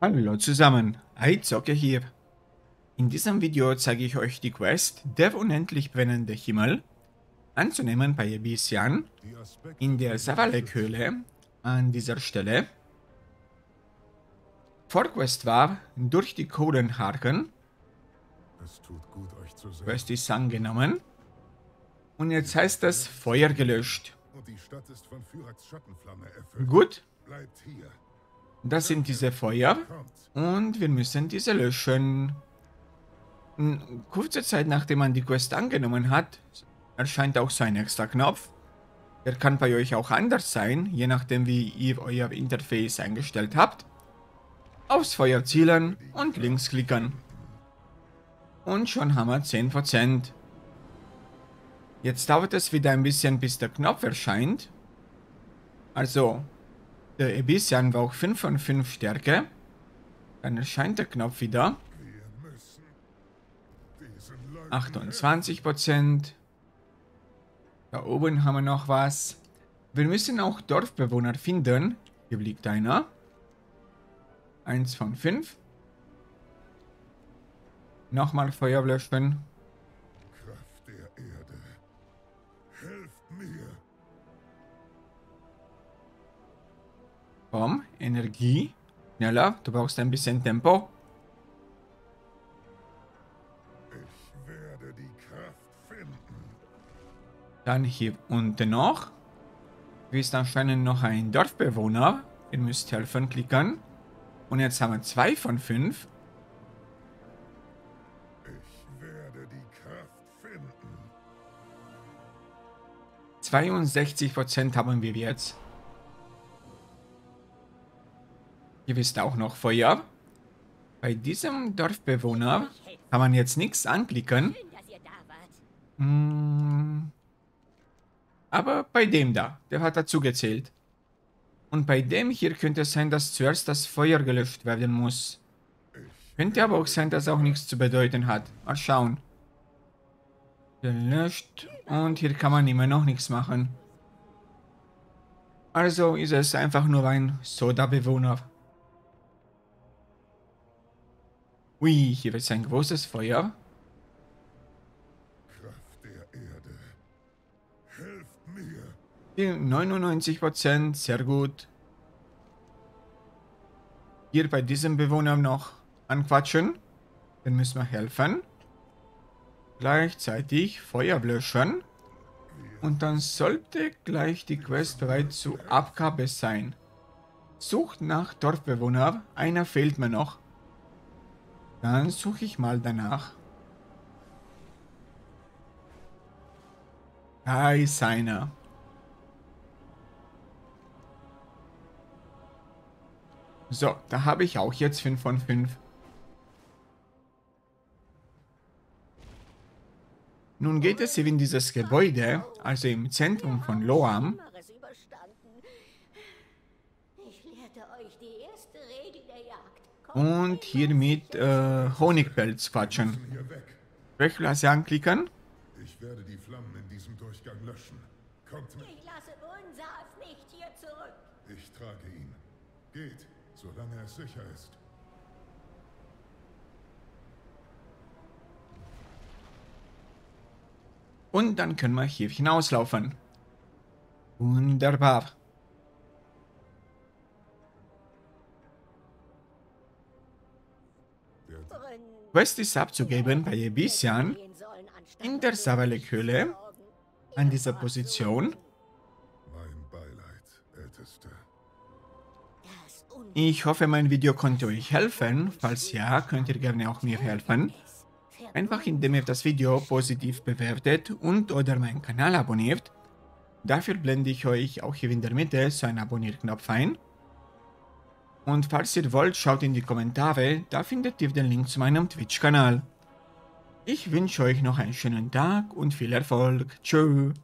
Hallo zusammen, iZocke hier. In diesem Video zeige ich euch die Quest Der unendlich brennende Himmel, anzunehmen bei Abyssian, in der Savalekhöhle, an dieser Stelle. Vorquest war durch die Kohlenharken. Quest ist angenommen. Und jetzt heißt das Feuer gelöscht. Und die Stadt ist von Fyrax Schattenflamme erfüllt. Gut. Bleibt hier. Das sind diese Feuer und wir müssen diese löschen. Kurze Zeit nachdem man die Quest angenommen hat, erscheint auch so ein extra Knopf. Der kann bei euch auch anders sein, je nachdem wie ihr euer Interface eingestellt habt. Aufs Feuer zielen und links klicken. Und schon haben wir 10%. Jetzt dauert es wieder ein bisschen, bis der Knopf erscheint. Also... der Abyssian war auch 5 von 5 Stärke. Dann erscheint der Knopf wieder. 28%. Da oben haben wir noch was. Wir müssen auch Dorfbewohner finden. Hier liegt einer. 1 von 5. Nochmal Feuer löschen. Kraft der Erde. Helft mir. Energie. Schneller, du brauchst ein bisschen Tempo. Ich werde die Kraft finden. Dann hier unten noch. Hier ist anscheinend noch ein Dorfbewohner. Ihr müsst helfen klicken. Und jetzt haben wir 2 von 5. Ich werde die Kraft finden. 62% haben wir jetzt. Hier ist auch noch Feuer. Bei diesem Dorfbewohner kann man jetzt nichts anklicken. Aber bei dem da, der hat dazu gezählt. Und bei dem hier könnte es sein, dass zuerst das Feuer gelöscht werden muss. Könnte aber auch sein, dass auch nichts zu bedeuten hat. Mal schauen. Gelöscht. Und hier kann man immer noch nichts machen. Also ist es einfach nur ein Soda-Bewohner. Ui, hier ist ein großes Feuer. Kraft der Erde. Helft mir. 99%, sehr gut. Hier bei diesem Bewohner noch anquatschen. Dann müssen wir helfen. Gleichzeitig Feuer löschen. Und dann sollte gleich die Quest bereit zur Abgabe sein. Sucht nach Dorfbewohner. Einer fehlt mir noch. Dann suche ich mal danach. Da ist einer. So, da habe ich auch jetzt 5 von 5. Nun geht es hier in dieses Gebäude, also im Zentrum von Loam. Ich lehrte euch die erste Regel der Jagd. Und hier mit Honigpelz quatschen. Ich lasse anklicken. Ich werde die Flammen in diesem Durchgang löschen. Kommt mit. Ich lasse unseres nicht hier zurück. Ich trage ihn. Geht, solange es sicher ist. Und dann können wir hier hinauslaufen. Wunderbar. Quest ist abzugeben bei Abyssian in der Savalekhöhle an dieser Position. Ich hoffe, mein Video konnte euch helfen. Falls ja, könnt ihr gerne auch mir helfen. Einfach indem ihr das Video positiv bewertet und oder meinen Kanal abonniert. Dafür blende ich euch auch hier in der Mitte so einen Abonnierknopf ein. Und falls ihr wollt, schaut in die Kommentare, da findet ihr den Link zu meinem Twitch-Kanal. Ich wünsche euch noch einen schönen Tag und viel Erfolg. Tschö.